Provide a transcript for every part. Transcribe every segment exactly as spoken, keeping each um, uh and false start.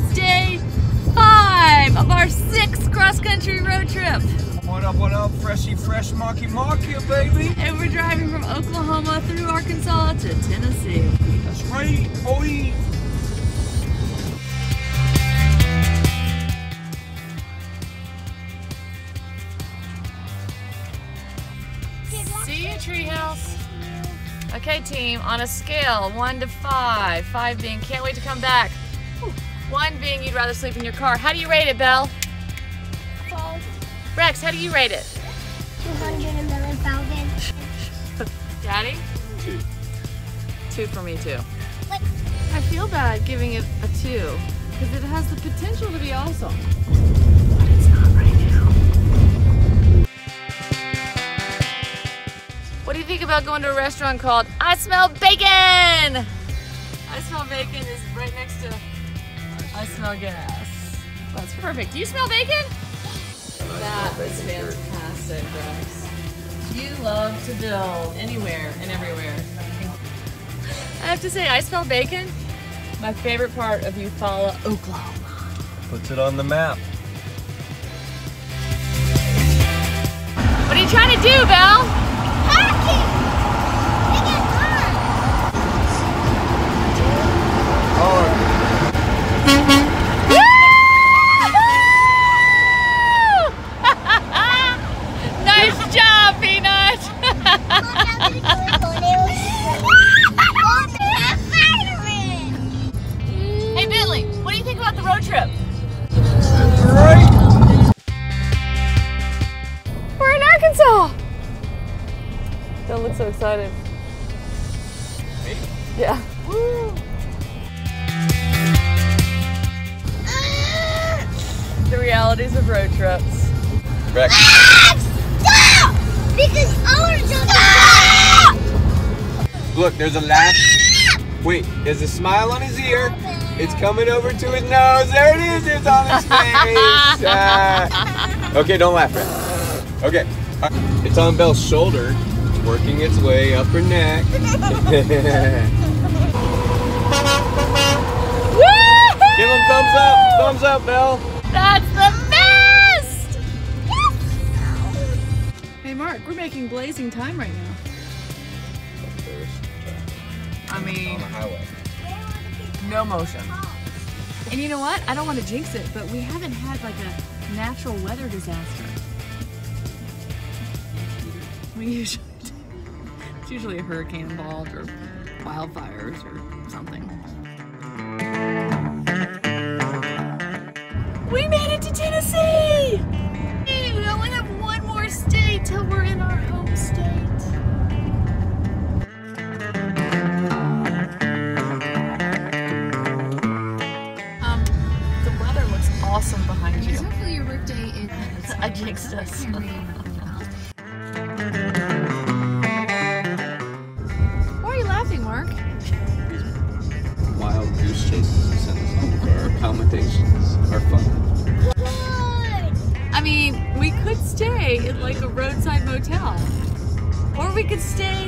is day five of our sixth cross-country road trip. What up, what up, freshy fresh mocky mock here, baby. And we're driving from Oklahoma through Arkansas to Tennessee. That's right, boy. See you, treehouse. Okay, team, on a scale, one to five, five being can't wait to come back, one being you'd rather sleep in your car. How do you rate it, Belle? Five. Rex, how do you rate it? two hundred eleven thousand. Daddy? Two. Two for me, too. What? I feel bad giving it a two, because it has the potential to be awesome. But it's not right now. What do you think about going to a restaurant called I Smell Bacon? I Smell Bacon is right next to I Smell Gas. That's perfect. Do you smell bacon? That is fantastic, Rex. You love to build anywhere and everywhere. I have to say, I Smell Bacon, my favorite part of Ufaula, Oklahoma. Puts it on the map. What are you trying to do, Belle? Don't look so excited. Me? Yeah. Woo. Ah! The realities of road trips. Rex. Ah! Stop! Because ours are ah! Look, there's a laugh. Ah! Wait, there's a smile on his ear. It's coming over to his nose. There it is. It's on his face. uh, okay, don't laugh, Rex. Okay. It's on Belle's shoulder. Working its way up her neck. Give him thumbs up, thumbs up, Belle. That's the best! Hey, Mark, we're making blazing time right now. I mean, on the highway. No motion. And you know what? I don't want to jinx it, but we haven't had like a natural weather disaster. We usually. It's usually a hurricane involved or wildfires or something. We made it to Tennessee! We only have one more state till we're in our home state. Um, the weather looks awesome behind you. Hopefully your workday is... I jinxed us. Wild goose chases and sentences or accommodations are fun. I mean, we could stay in like a roadside motel, or we could stay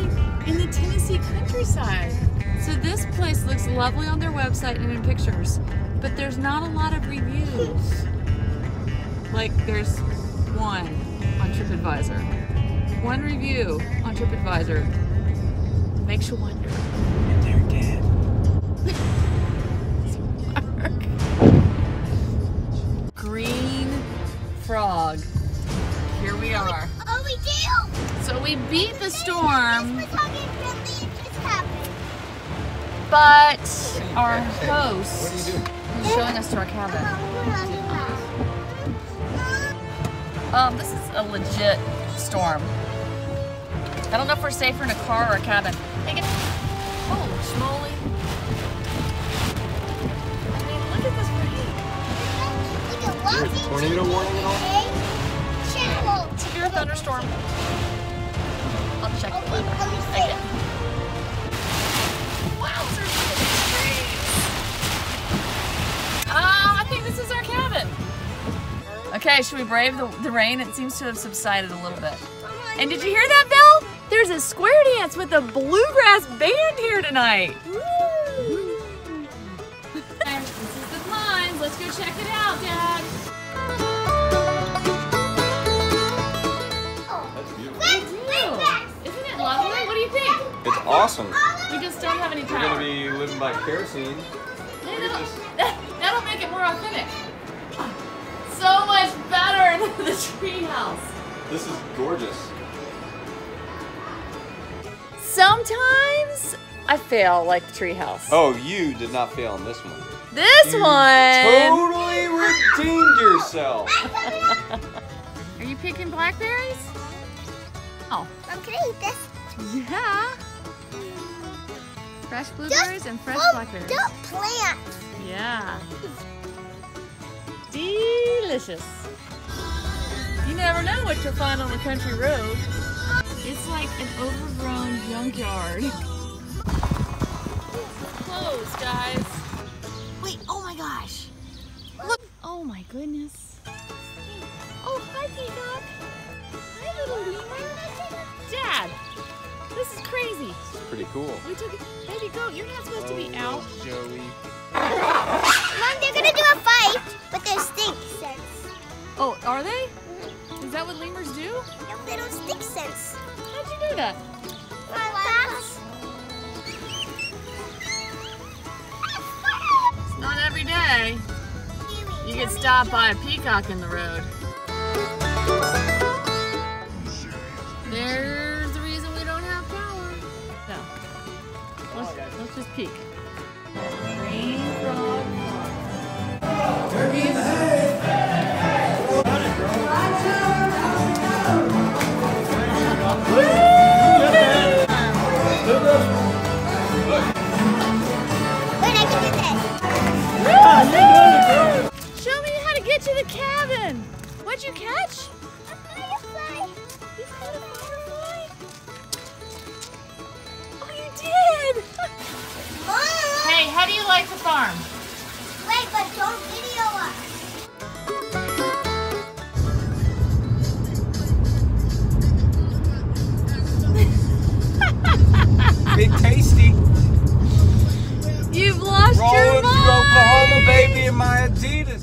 in the Tennessee countryside. So this place looks lovely on their website and in pictures, but there's not a lot of reviews. Like there's one on TripAdvisor. One review on TripAdvisor. Makes you wonder. Green frog. Here we are. Oh, we do! So we beat the storm, but our host is showing us to our cabin. Um, this is a legit storm. I don't know if we're safer in a car or a cabin. Take it. Oh, schmoly. There's a tornado warning and all. Severe thunderstorm. I'll check the weather again. Wowzers, look at these trees. Ah, I think this is our cabin. Okay, should we brave the, the rain? It seems to have subsided a little bit. And did you hear that, Belle? There's a square dance with a bluegrass band here tonight. Woo! This is the line. awesome. We just don't have any power. We're gonna be living by kerosene. No, no, just... That'll make it more authentic. So much better than the treehouse. This is gorgeous. Sometimes I fail like the treehouse. Oh, you did not fail in this one. This you one. Totally redeemed yourself. Are you picking blackberries? Oh. I'm gonna eat this. Yeah. Fresh blueberries and fresh blackberries. Don't plant. Yeah. Delicious. You never know what you'll find on the country road. It's like an overgrown junkyard. Closed, guys. Wait, oh my gosh. Look. Oh my goodness. Oh, hi, Peacock. Hi, little lemur. Dad, this is crazy. It's pretty cool. We took a baby goat. You're not supposed oh, to be out. Joey. Mom, they're going to do a fight, but they're stink sense. Oh, are they? Is that what lemurs do? No, they don't stink sense. How'd you do that? It's not every day you get stopped by a peacock in the road. There's the reason we don't have power. No. Let's, let's just peek. Green frog. Turkey. What'd you catch? A butterfly. You caught a butterfly? Oh, you did! Mom. Hey, how do you like the farm? Wait, but don't video us. Big tasty. You've lost Rolling your mind. Rolling through Oklahoma, baby, in my Adidas.